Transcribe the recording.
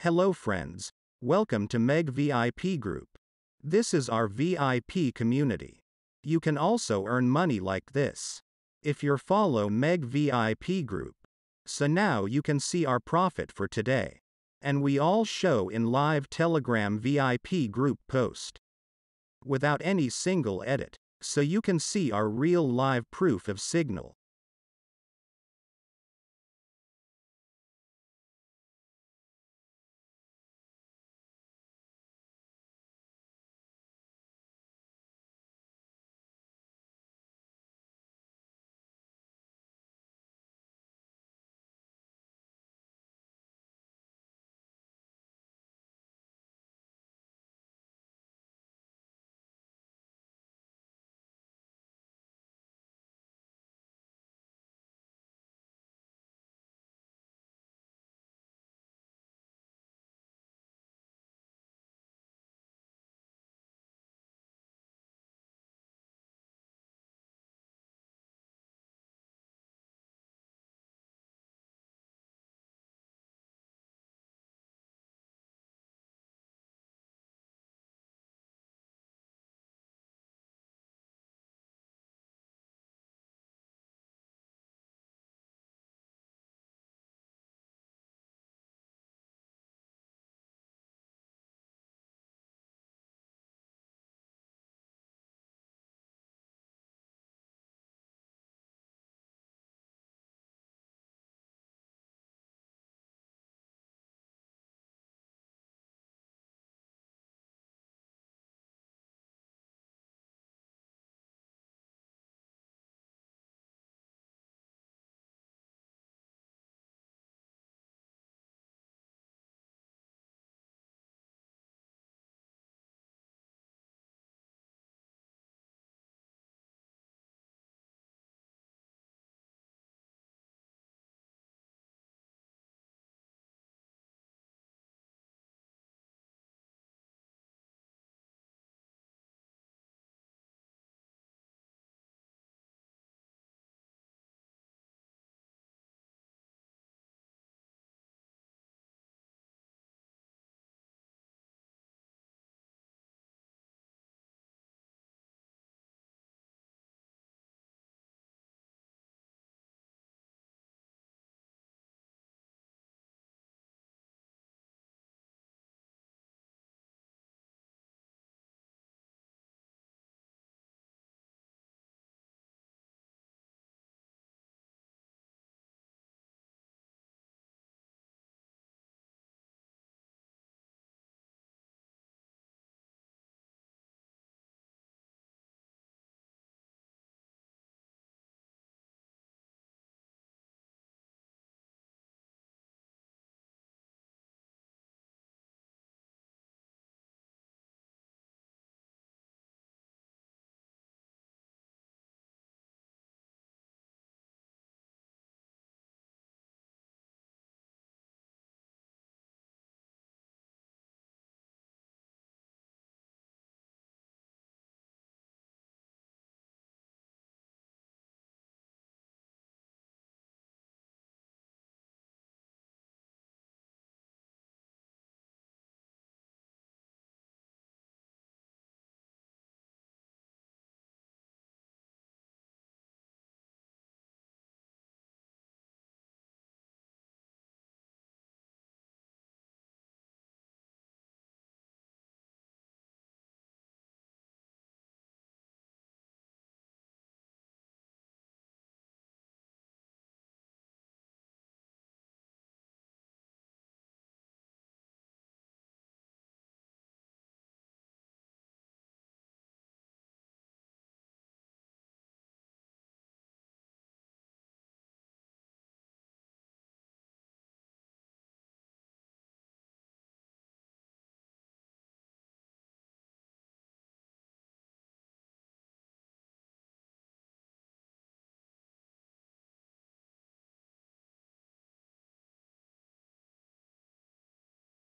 Hello friends. Welcome to Meg VIP group. This is our VIP community. You can also earn money like this if you follow Meg VIP group. So now you can see our profit for today. And we all show in live Telegram VIP group post without any single edit. So you can see our real live proof of signal.